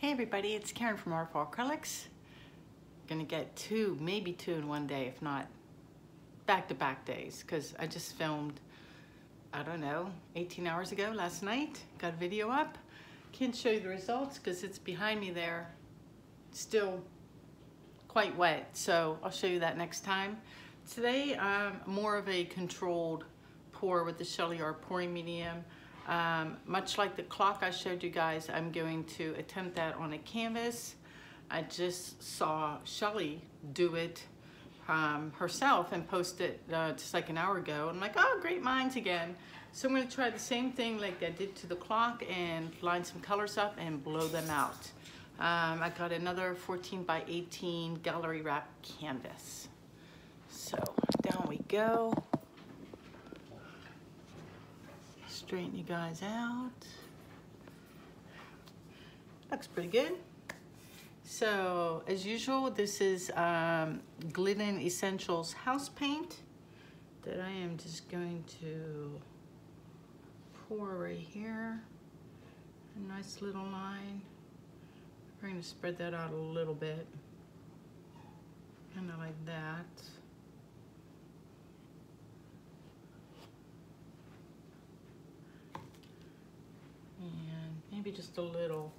Hey everybody, it's Karen from Waterfall Acrylics. Gonna get maybe two in one day, if not back-to-back days, because I just filmed, I don't know, 18 hours ago last night. Got a video up. Can't show you the results because it's behind me there. Still quite wet, so I'll show you that next time. Today, more of a controlled pour with the SheleeArt pouring medium. Much like the clock I showed you guys, I'm going to attempt that on a canvas. I just saw Shelly do it herself and post it just like an hour ago. I'm like, oh, great minds again. So I'm going to try the same thing like I did to the clock and line some colors up and blow them out. I got another 14x18 gallery wrap canvas. So down we go. Straighten you guys out. Looks pretty good. So as usual, this is Glidden Essentials house paint that I am just going to pour right here. A nice little line. We're going to spread that out a little bit, kind of like that. And maybe just a little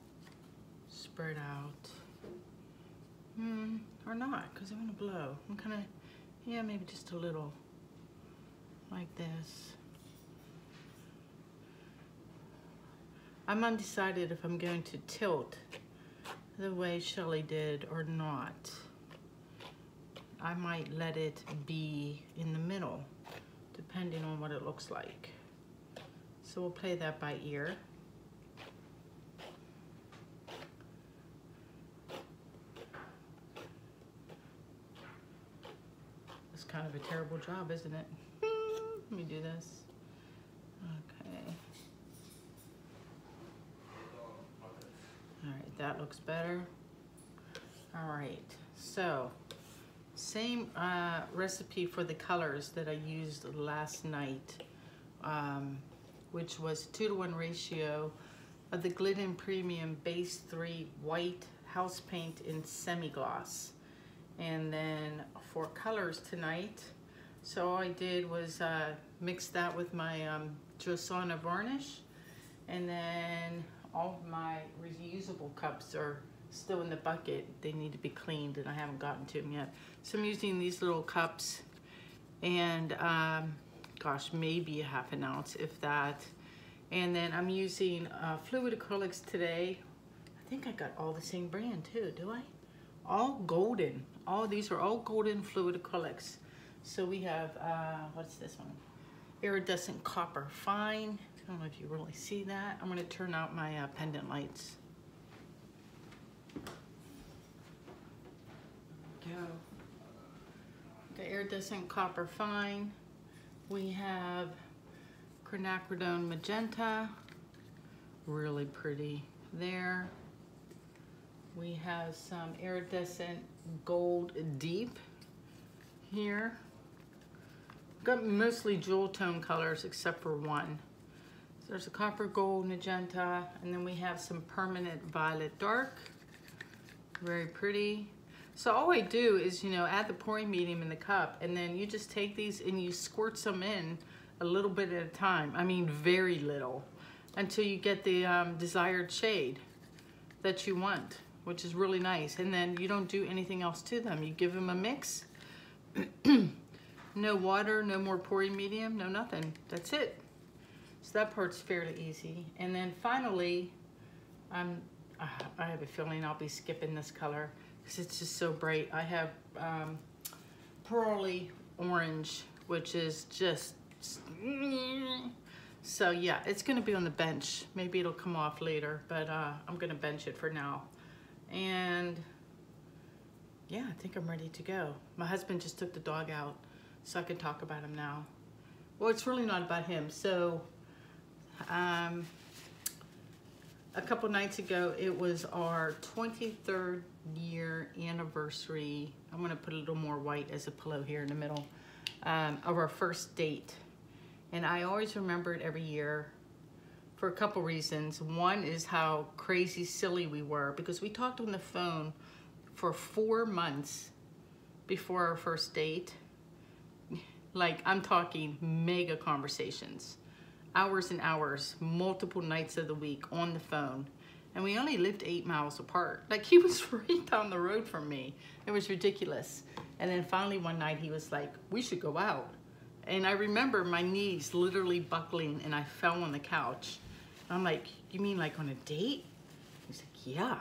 spread out. Or not, because I want to blow. I'm kind of, yeah, maybe just a little like this. I'm undecided if I'm going to tilt the way Shelly did or not. I might let it be in the middle, depending on what it looks like. So we'll play that by ear. Kind of a terrible job, isn't it? Let me do this. Okay. All right, that looks better. All right, so same recipe for the colors that I used last night, which was 2-to-1 ratio of the Glidden Premium Base 3 white house paint in semi-gloss. And then for colors tonight, so all I did was mix that with my Drosana varnish, and then all of my reusable cups are still in the bucket. They need to be cleaned and I haven't gotten to them yet. So I'm using these little cups and gosh, maybe a half an ounce, if that. And then I'm using fluid acrylics today. I think I got all the same brand too, do I? All Golden. All these are all Golden fluid acrylics. So we have, what's this one? Iridescent copper fine. I don't know if you really see that. I'm gonna turn out my pendant lights. Go. The iridescent copper fine. We have quinacridone magenta. Really pretty there. We have some iridescent gold deep here. Got mostly jewel tone colors except for one. So there's a copper gold magenta, and then we have some permanent violet dark. Very pretty. So all I do is, you know, add the pouring medium in the cup, and then you just take these and you squirt some in a little bit at a time. I mean, very little, until you get the desired shade that you want, which is really nice. And then you don't do anything else to them. You give them a mix. No water, no more pouring medium, no nothing. That's it. So that part's fairly easy. And then finally, I have a feeling I'll be skipping this color because it's just so bright. I have pearly orange, which is just, so yeah, it's gonna be on the bench. Maybe it'll come off later, but I'm gonna bench it for now. And yeah, I think I'm ready to go. My husband just took the dog out, so I can talk about him now. Well, it's really not about him. So a couple nights ago, it was our 23rd year anniversary. I'm gonna put a little more white as a pillow here in the middle, of our first date. And I always remember it every year for a couple reasons. One is how crazy silly we were, because we talked on the phone for 4 months before our first date. Like, I'm talking mega conversations, hours and hours, multiple nights of the week on the phone. And we only lived 8 miles apart. Like, he was right down the road from me. It was ridiculous. And then finally one night he was like, we should go out. And I remember my knees literally buckling and I fell on the couch. And I'm like, you mean like on a date? He's like, yeah.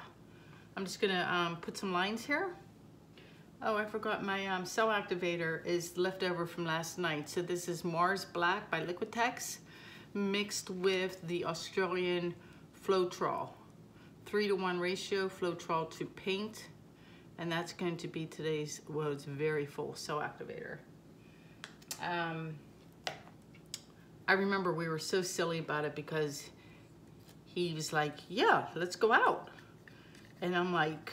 I'm just gonna put some lines here. Oh, I forgot my cell activator is left over from last night. So this is Mars Black by Liquitex mixed with the Australian Floetrol. 3-to-1 ratio Floetrol to paint. And that's going to be today's, well, it's very full cell activator. I remember we were so silly about it because he was like, yeah, let's go out. And I'm like,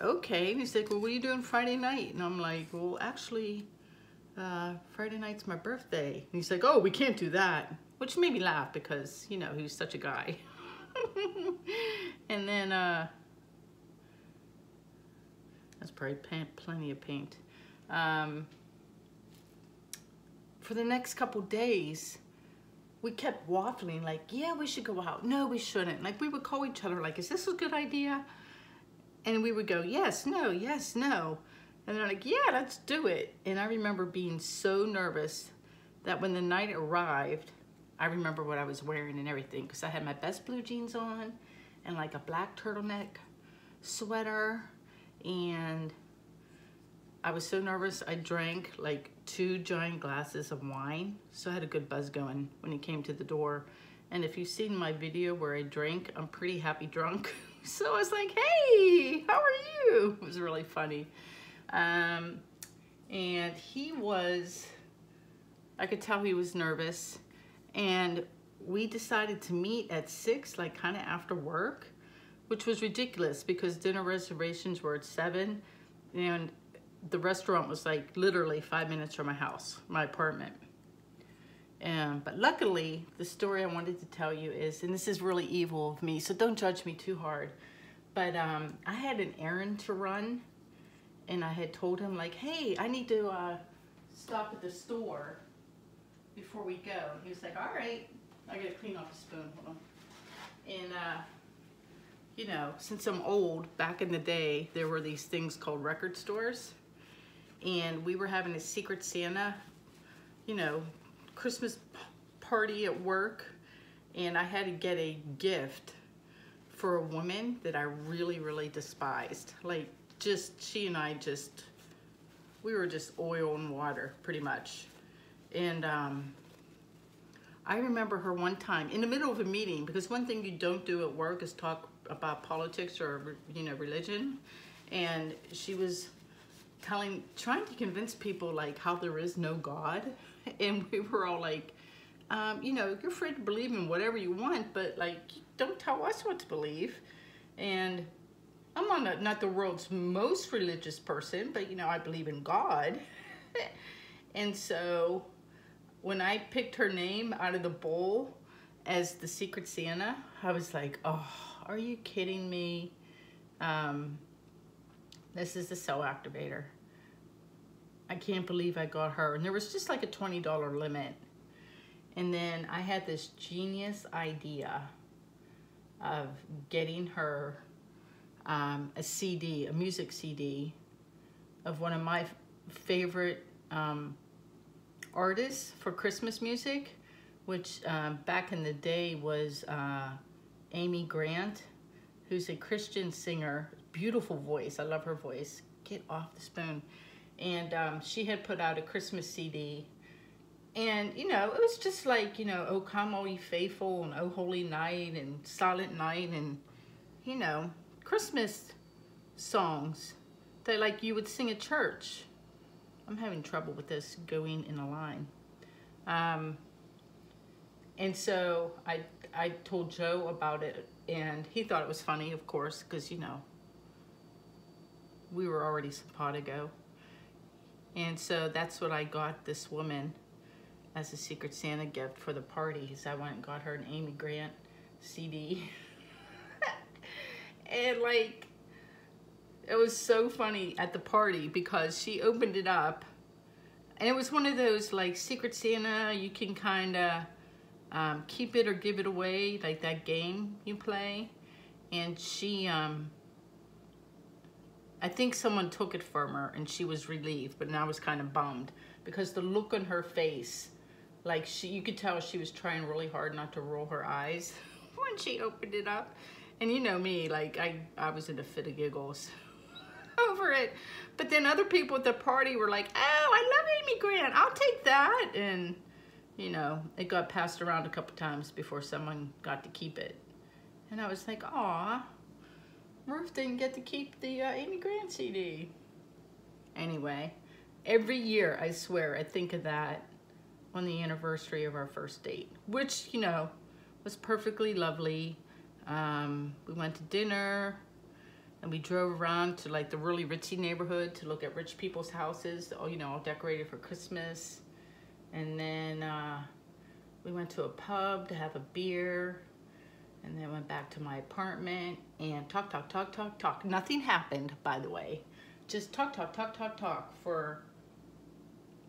okay. And he's like, well, what are you doing Friday night? And I'm like, well, actually, Friday night's my birthday. And he's like, oh, we can't do that. Which made me laugh because, you know, he was such a guy. And then, that's probably plenty of paint. For the next couple days, we kept waffling, like, yeah, we should go out. No, we shouldn't. Like, we would call each other, like, is this a good idea? And we would go, yes, no, yes, no. And they're like, yeah, let's do it. And I remember being so nervous that when the night arrived, I remember what I was wearing and everything, because I had my best blue jeans on and like a black turtleneck sweater. And I was so nervous, I drank like 2 giant glasses of wine. So I had a good buzz going when he came to the door. And if you've seen my video where I drink, I'm pretty happy drunk. So I was like, hey, how are you? It was really funny. And he was, I could tell he was nervous. And we decided to meet at 6, like kind of after work, which was ridiculous because dinner reservations were at 7 and the restaurant was like literally 5 minutes from my house, my apartment. But luckily, the story I wanted to tell you is, and this is really evil of me, so don't judge me too hard, but I had an errand to run and I had told him like, hey, I need to stop at the store before we go. He was like, all right, I gotta clean off a spoon, hold on. And you know, since I'm old, back in the day, there were these things called record stores. And we were having a Secret Santa, you know, Christmas party at work. And I had to get a gift for a woman that I really, really despised. Like, just, she and I just, we were just oil and water, pretty much. And I remember her one time, in the middle of a meeting, because one thing you don't do at work is talk about politics or, you know, religion. And she was trying to convince people like how there is no God. And we were all like, you know, you're free to believe in whatever you want, but like, don't tell us what to believe. And I'm not the world's most religious person, but you know, I believe in God. And so when I picked her name out of the bowl as the Secret Santa, I was like, oh, are you kidding me? This is the cell activator. I can't believe I got her. And there was just like a $20 limit. And then I had this genius idea of getting her a CD, a music CD of one of my favorite artists for Christmas music, which back in the day was Amy Grant, who's a Christian singer, beautiful voice, I love her voice, get off the spoon. And she had put out a Christmas CD, and you know, it was just like, you know, "O Come All Ye Faithful" and "O Holy Night" and "Silent Night" and, you know, Christmas songs that like you would sing at church. I'm having trouble with this going in a line. And so I told Joe about it, and he thought it was funny, of course, because, you know, we were already simpatico. And so that's what I got this woman as a Secret Santa gift for the parties. I went and got her an Amy Grant CD. And like, it was so funny at the party because she opened it up and it was one of those like Secret Santa, you can kind of keep it or give it away, like that game you play. And she, I think someone took it from her and she was relieved, but I was kind of bummed because the look on her face, like you could tell she was trying really hard not to roll her eyes when she opened it up. And you know me, like I was in a fit of giggles over it. But then other people at the party were like, oh, I love Amy Grant, I'll take that. And you know, it got passed around a couple times before someone got to keep it. And I was like, aw, Ruth didn't get to keep the Amy Grant CD. Anyway, every year, I swear, I think of that on the anniversary of our first date, which, you know, was perfectly lovely. We went to dinner and we drove around to like the really ritzy neighborhood to look at rich people's houses, all, you know, all decorated for Christmas. And then we went to a pub to have a beer. And then went back to my apartment and talk. Nothing happened, by the way. Just talk for,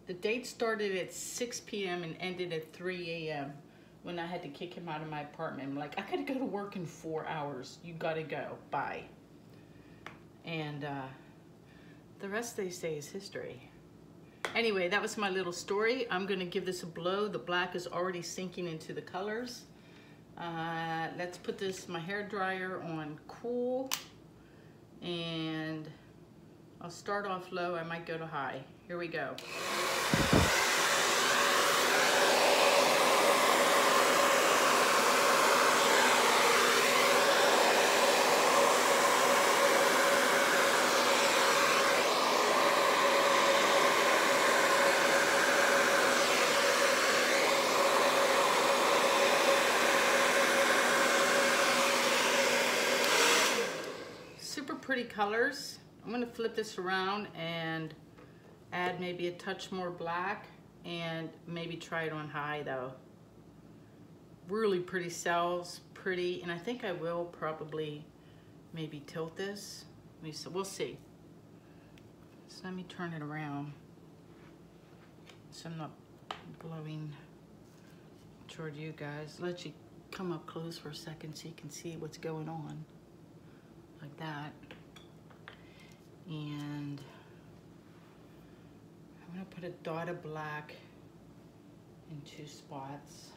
the date started at 6 p.m. and ended at 3 a.m. when I had to kick him out of my apartment. I'm like, I gotta go to work in 4 hours. You gotta go, bye. And the rest they say is history. Anyway, that was my little story. I'm gonna give this a blow. The black is already sinking into the colors. Let's put this, my hair dryer, on cool, and I'll start off low. I might go to high. Here we go. Pretty colors. I'm gonna flip this around and add maybe a touch more black and maybe try it on high though. Really pretty cells, pretty, and I think I will probably maybe tilt this. We'll see. So let me turn it around so I'm not blowing toward you guys. Let you come up close for a second so you can see what's going on, like that. And I'm gonna put a dot of black in two spots.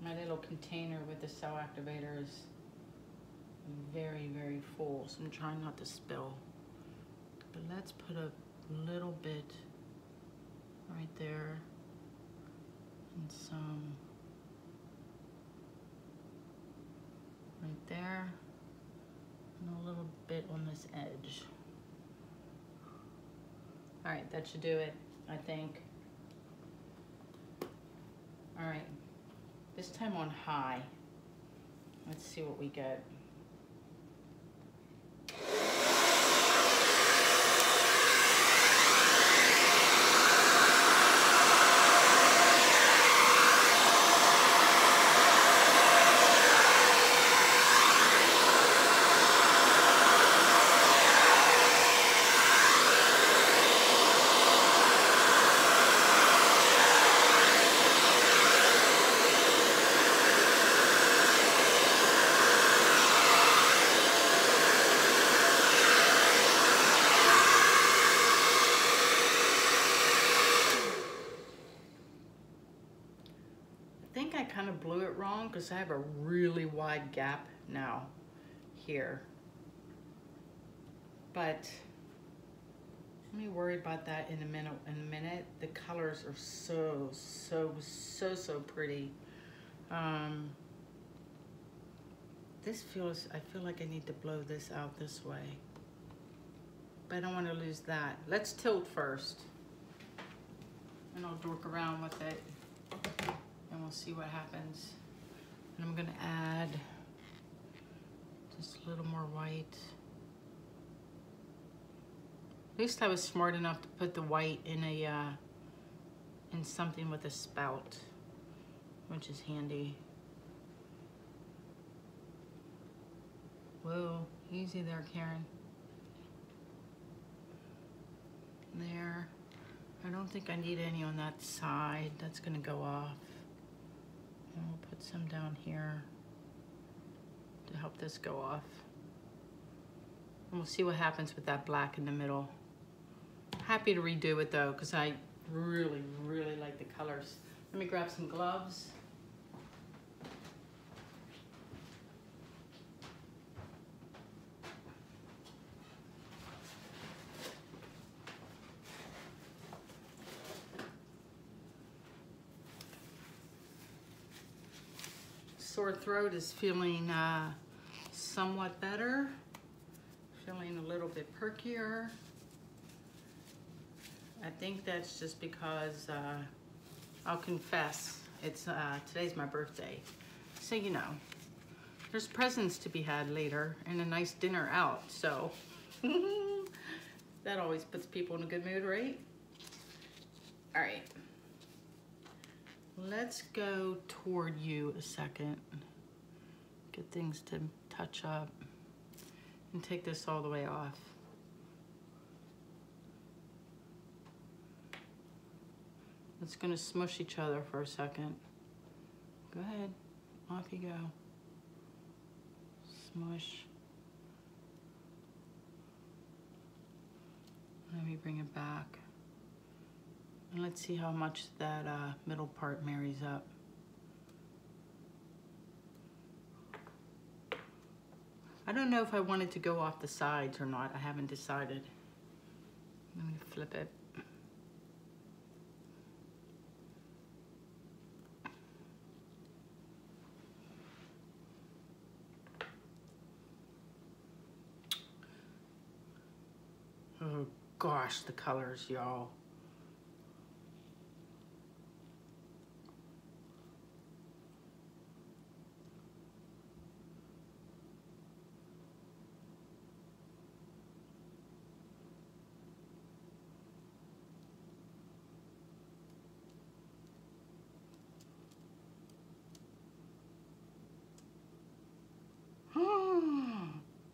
My little container with the cell activator is very, very full, so I'm trying not to spill. But let's put a little bit right there and some right there, and a little bit on this edge. All right, that should do it, I think. All right, this time on high. Let's see what we get. Blew it wrong because I have a really wide gap now here, but let me worry about that in a minute. The colors are so pretty. This feels, I feel like I need to blow this out this way, but I don't want to lose that. Let's tilt first and I'll dork around with it. And we'll see what happens. And I'm gonna add just a little more white. At least I was smart enough to put the white in a in something with a spout, which is handy. Whoa, easy there, Karen. There. I don't think I need any on that side. That's gonna go off. And we'll put some down here to help this go off. And we'll see what happens with that black in the middle. Happy to redo it though, because I really, really like the colors. Let me grab some gloves. Sore throat is feeling somewhat better. Feeling a little bit perkier. I think that's just because I'll confess, it's today's my birthday, so you know, there's presents to be had later and a nice dinner out, so that always puts people in a good mood, right? All right, let's go toward you a second, get things to touch up. And take this all the way off. It's gonna smush each other for a second. Go ahead, off you go. Smush. Let me bring it back. And let's see how much that middle part marries up. I don't know if I wanted to go off the sides or not. I haven't decided. Let me flip it. Oh gosh, the colors, y'all.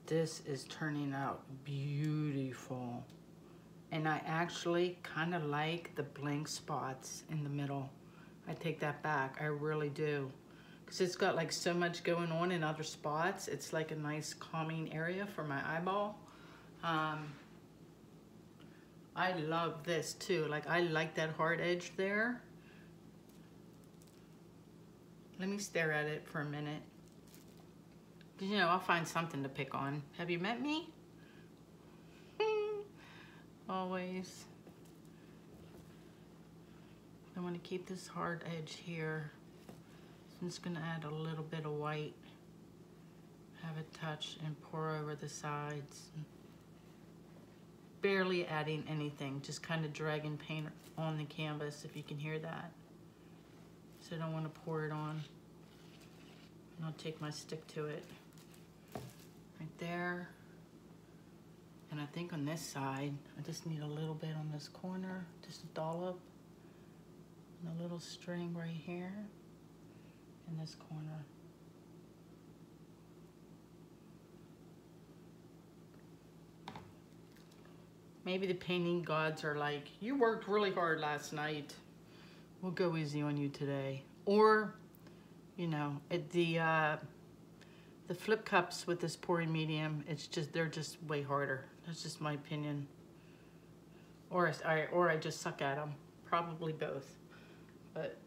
This is turning out beautiful. And I actually kind of like the blank spots in the middle. I take that back, I really do. Because it's got like so much going on in other spots. It's like a nice calming area for my eyeball. I love this too. Like I like that hard edge there. Let me stare at it for a minute. You know, I'll find something to pick on. Have you met me? Always. I want to keep this hard edge here. I'm just going to add a little bit of white. Have it touch and pour over the sides. Barely adding anything. Just kind of dragging paint on the canvas, if you can hear that. So I don't want to pour it on. And I'll take my stick to it. Right there, and I think on this side, I just need a little bit on this corner, just a dollop, and a little string right here in this corner. Maybe the painting gods are like, you worked really hard last night, we'll go easy on you today. Or, you know, at the flip cups with this pouring medium, it's just, they're just way harder. That's just my opinion. Or I just suck at them. Probably both. But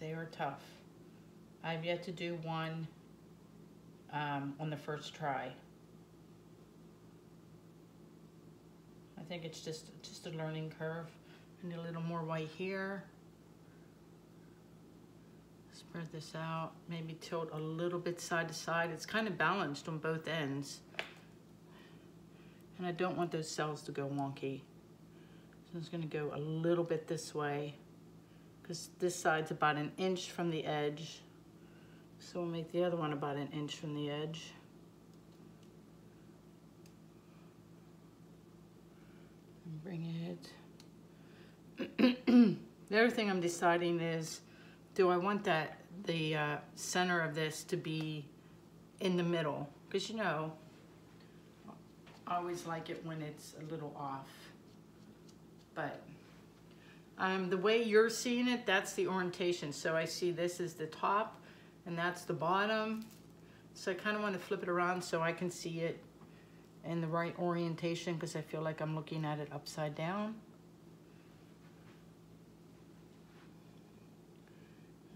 they are tough. I've yet to do one on the first try. I think it's just a learning curve. I need a little more white here. Spread this out, maybe tilt a little bit side to side. It's kind of balanced on both ends. And I don't want those cells to go wonky. So I'm just gonna go a little bit this way because this side's about an inch from the edge. So we'll make the other one about an inch from the edge. bring it. The other thing I'm deciding is, do I want that the center of this to be in the middle? Because, you know, I always like it when it's a little off. But the way you're seeing it, that's the orientation. So I see this is the top and that's the bottom. So I kind of want to flip it around so I can see it in the right orientation, because I feel like I'm looking at it upside down.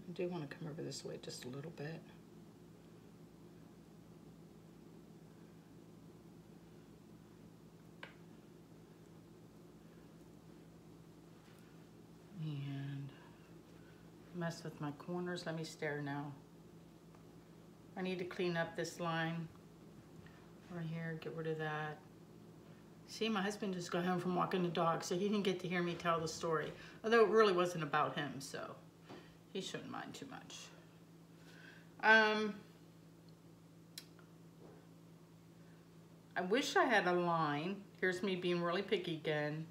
I do want to come over this way just a little bit. And mess with my corners. Let me stare now. I need to clean up this line right here, get rid of that. See, my husband just got home from walking the dog, so he didn't get to hear me tell the story. Although it really wasn't about him, so he shouldn't mind too much. I wish I had a line. Here's me being really picky again.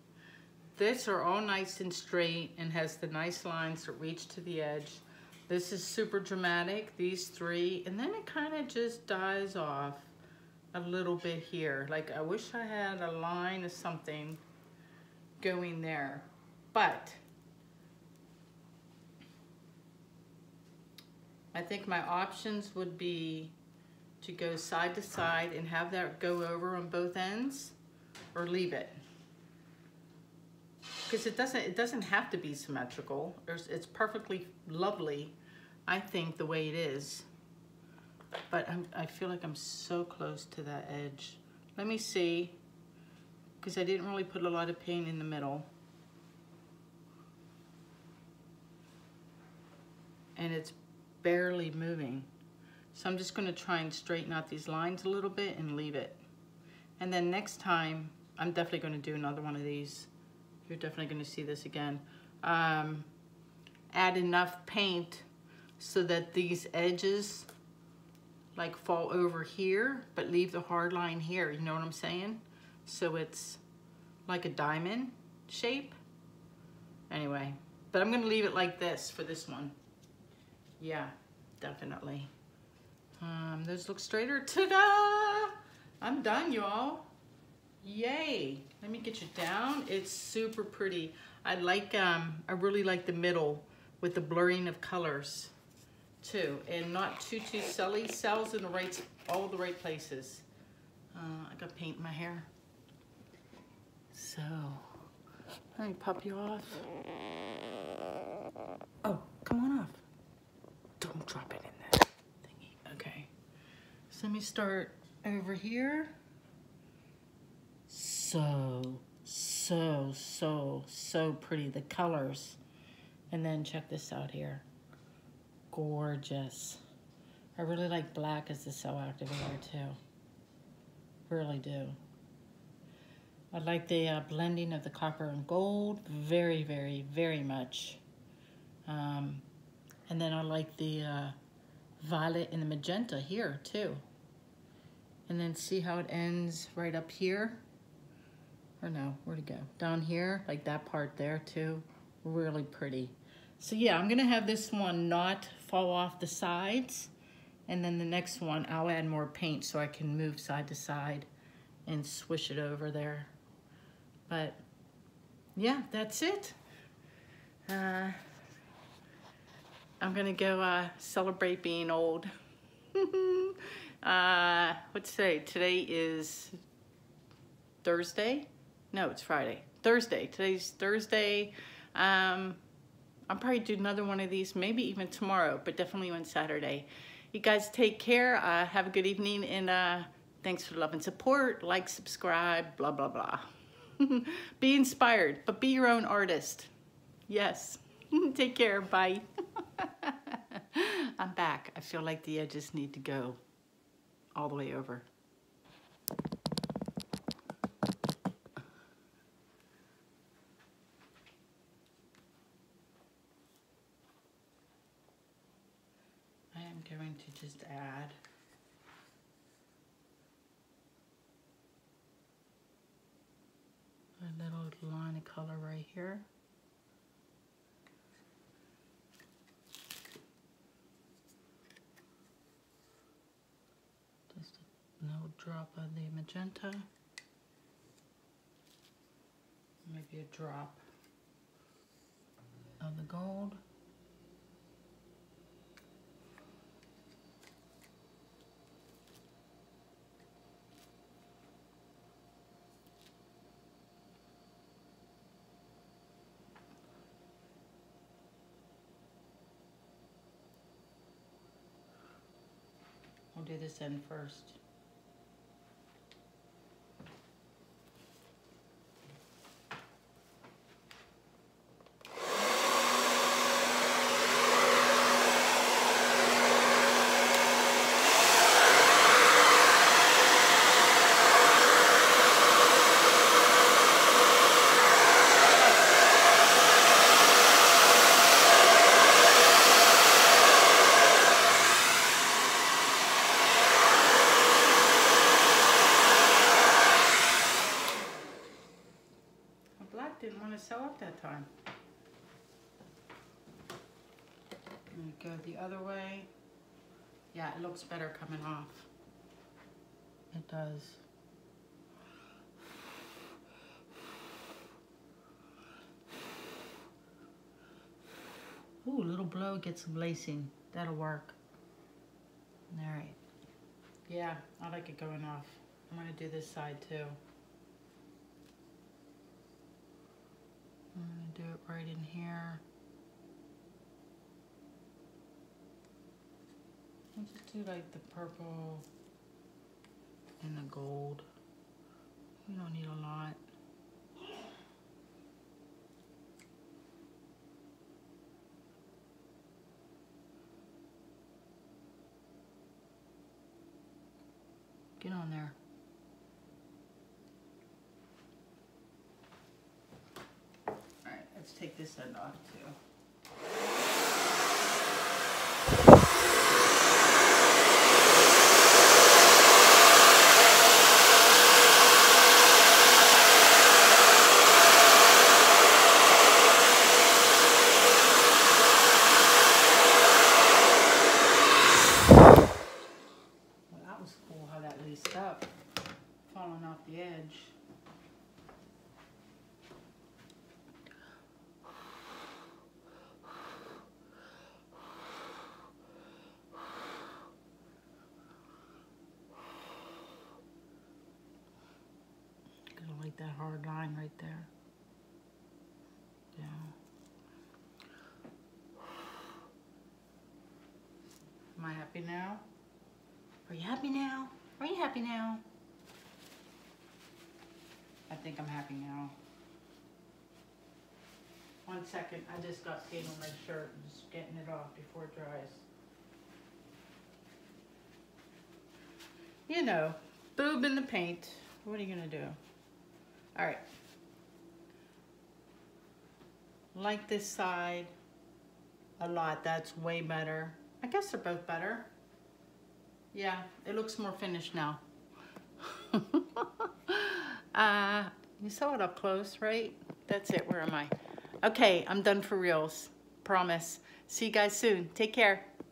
This are all nice and straight and has the nice lines that reach to the edge. This is super dramatic, these three, and then it kind of just dies off a little bit here. Like, I wish I had a line of something going there, but I think my options would be to go side to side and have that go over on both ends, or leave it. Because it doesn't have to be symmetrical. It's perfectly lovely, I think, the way it is. But I feel like I'm so close to that edge. Let me see, because I didn't really put a lot of paint in the middle. And it's barely moving. So I'm just gonna try and straighten out these lines a little bit and leave it. And then next time, I'm definitely gonna do another one of these. You're definitely gonna see this again. Add enough paint so that these edges like fall over here, but leave the hard line here, you know what I'm saying? So it's like a diamond shape. Anyway, but I'm gonna leave it like this for this one. Yeah, definitely. Those look straighter, ta-da! I'm done, y'all, yay. Let me get you down, it's super pretty. I like, I really like the middle with the blurring of colors. Too, and not too silly. Cells in the right, all the right places. I got paint in my hair. So, let me pop you off. Oh, come on off. Don't drop it in that thingy. Okay. So let me start over here. So pretty, the colors. And then check this out here. Gorgeous. I really like black as the cell activator too. Really do. I like the blending of the copper and gold very, very, very much. And then I like the violet and the magenta here too. And then see how it ends right up here? Or no, where'd it go? Down here, like that part there too. Really pretty. So yeah, I'm gonna have this one not fall off the sides, and then the next one, I'll add more paint so I can move side to side and swish it over there. But yeah, that's it. I'm gonna go celebrate being old. What's today? Today is Thursday? No, it's Friday. Thursday, today's Thursday. I'll probably do another one of these, maybe even tomorrow, but definitely on Saturday. You guys take care. Have a good evening, and thanks for the love and support. Like, subscribe, blah, blah, blah. Be inspired, but be your own artist. Yes. Take care. Bye. I'm back. I feel like the edges need to go all the way over. Going to just add a little line of color right here. Just a little drop of the magenta. Maybe a drop of the gold. I'll do this end first. Time. I'm gonna go the other way. Yeah, it looks better coming off. It does. Ooh, a little blow, get some lacing. That'll work. All right. Yeah, I like it going off. I'm gonna do this side too. I'm going to do it right in here. I'll just do like the purple and the gold. We don't need a lot. Get on there. Let's take this end off too. Well, that was cool how that laced up, falling off the edge. That hard line right there. Yeah. Am I happy now? Are you happy now? Are you happy now? I think I'm happy now. 1 second, I just got paint on my shirt and just getting it off before it dries. You know, boob in the paint. What are you gonna do? All right, like this side a lot. That's way better. I guess they're both better. Yeah, it looks more finished now. You saw it up close, right? That's it. Where am I? Okay, I'm done for reals. Promise. See you guys soon. Take care.